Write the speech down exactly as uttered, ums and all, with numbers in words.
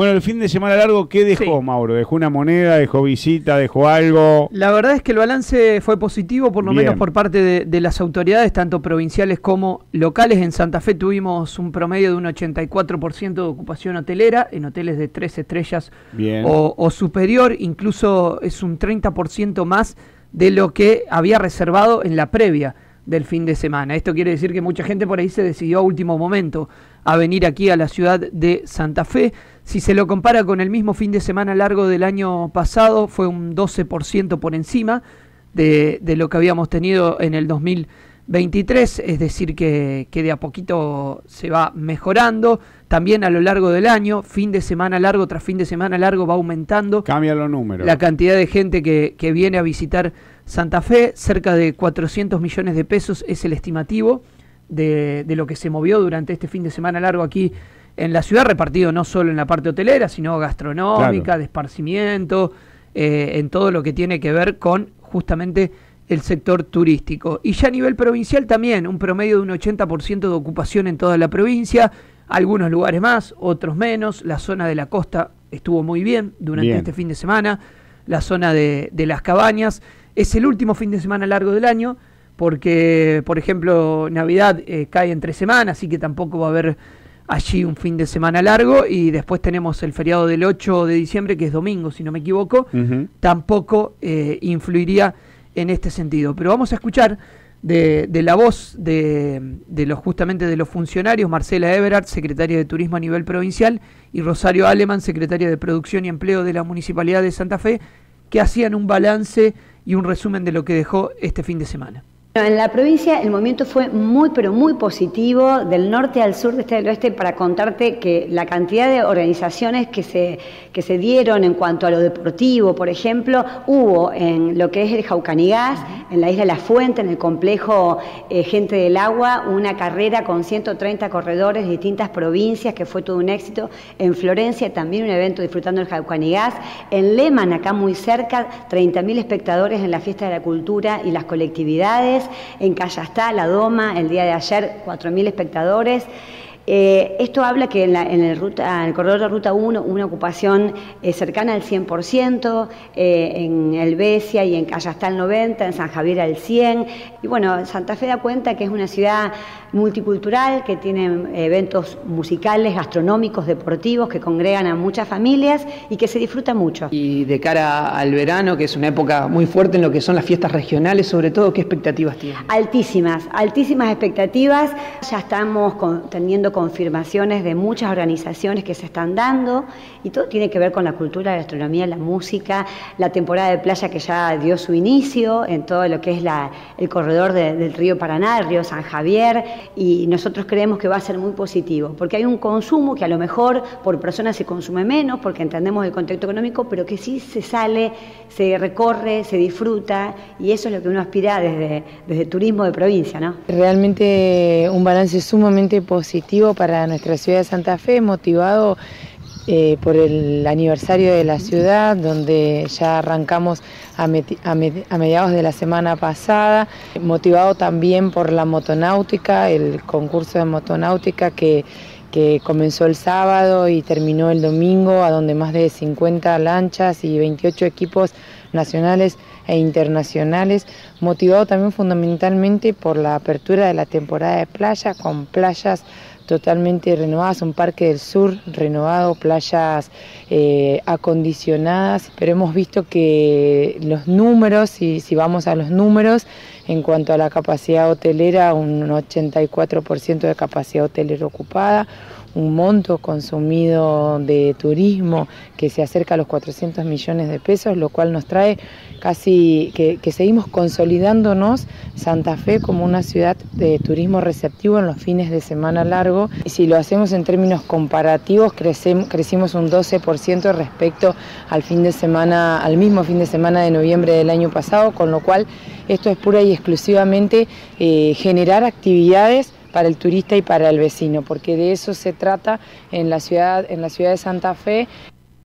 Bueno, el fin de semana largo, ¿qué dejó, sí, Mauro? ¿Dejó una moneda, dejó visita, dejó algo? La verdad es que el balance fue positivo, por lo Bien. menos por parte de, de las autoridades, tanto provinciales como locales. En Santa Fe tuvimos un promedio de un ochenta y cuatro por ciento de ocupación hotelera, en hoteles de tres estrellas o, o superior, incluso es un treinta por ciento más de lo que había reservado en la previa del fin de semana. Esto quiere decir que mucha gente por ahí se decidió a último momento a venir aquí a la ciudad de Santa Fe. Si se lo compara con el mismo fin de semana largo del año pasado, fue un doce por ciento por encima de, de lo que habíamos tenido en el dos mil veintitrés, es decir que, que de a poquito se va mejorando. También a lo largo del año, fin de semana largo tras fin de semana largo, va aumentando. Cambia los números. La cantidad de gente que, que viene a visitar Santa Fe, cerca de cuatrocientos millones de pesos es el estimativo de, de lo que se movió durante este fin de semana largo aquí en la ciudad, repartido no solo en la parte hotelera, sino gastronómica, claro, de esparcimiento, eh, en todo lo que tiene que ver con justamente el sector turístico. Y ya a nivel provincial también, un promedio de un ochenta por ciento de ocupación en toda la provincia, algunos lugares más, otros menos. La zona de la costa estuvo muy bien durante bien. este fin de semana, la zona de, de las cabañas. Es el último fin de semana largo del año, porque, por ejemplo, Navidad eh, cae en tres semanas, así que tampoco va a haber allí un fin de semana largo, y después tenemos el feriado del ocho de diciembre, que es domingo, si no me equivoco, uh-huh. tampoco eh, influiría en este sentido. Pero vamos a escuchar de, de la voz de, de los justamente de los funcionarios, Marcela Everard, secretaria de Turismo a nivel provincial, y Rosario Aleman, secretaria de Producción y Empleo de la Municipalidad de Santa Fe, que hacían un balance y un resumen de lo que dejó este fin de semana. En la provincia el movimiento fue muy pero muy positivo, del norte al sur, de este al oeste, para contarte que la cantidad de organizaciones que se, que se dieron en cuanto a lo deportivo, por ejemplo, hubo en lo que es el Jaucanigas, en la isla La Fuente, en el complejo eh, Gente del Agua, una carrera con ciento treinta corredores de distintas provincias, que fue todo un éxito. En Florencia también un evento disfrutando el Jaucanigas. En Leman, acá muy cerca, treinta mil espectadores en la fiesta de la cultura y las colectividades. En Callastá, La Doma, el día de ayer, cuatro mil espectadores. Eh, esto habla que en, la, en, el ruta, en el corredor de Ruta uno una ocupación eh, cercana al cien por ciento, eh, en El Besia y en Callastá al noventa por ciento, en San Javier al cien por ciento. Y bueno, Santa Fe da cuenta que es una ciudad multicultural, que tiene eventos musicales, gastronómicos, deportivos, que congregan a muchas familias y que se disfruta mucho. Y de cara al verano, que es una época muy fuerte en lo que son las fiestas regionales, sobre todo, ¿qué expectativas tiene? Altísimas, altísimas expectativas. Ya estamos con, teniendo confirmaciones de muchas organizaciones que se están dando, y todo tiene que ver con la cultura, la gastronomía, la música, la temporada de playa que ya dio su inicio en todo lo que es la, el corredor de, del río Paraná, el río San Javier. Y nosotros creemos que va a ser muy positivo, porque hay un consumo que a lo mejor por persona se consume menos, porque entendemos el contexto económico, pero que sí se sale, se recorre, se disfruta, y eso es lo que uno aspira desde, desde turismo de provincia, ¿no? Realmente un balance sumamente positivo para nuestra ciudad de Santa Fe, motivado eh, por el aniversario de la ciudad, donde ya arrancamos a, a, me a mediados de la semana pasada, motivado también por la motonáutica, el concurso de motonáutica que, que comenzó el sábado y terminó el domingo, a donde más de cincuenta lanchas y veintiocho equipos nacionales e internacionales, motivado también fundamentalmente por la apertura de la temporada de playa, con playas totalmente renovadas, un parque del sur renovado, playas eh, acondicionadas, pero hemos visto que los números, si, si vamos a los números, en cuanto a la capacidad hotelera, un ochenta y cuatro por ciento de capacidad hotelera ocupada, un monto consumido de turismo que se acerca a los cuatrocientos millones de pesos, lo cual nos trae casi que, que seguimos consolidándonos Santa Fe como una ciudad de turismo receptivo en los fines de semana largo. Y si lo hacemos en términos comparativos, crecemos, crecimos un doce por ciento respecto al fin de semana, al mismo fin de semana de noviembre del año pasado, con lo cual esto es pura y exclusivamente eh, generar actividades para el turista y para el vecino, porque de eso se trata en la ciudad, en la ciudad de Santa Fe,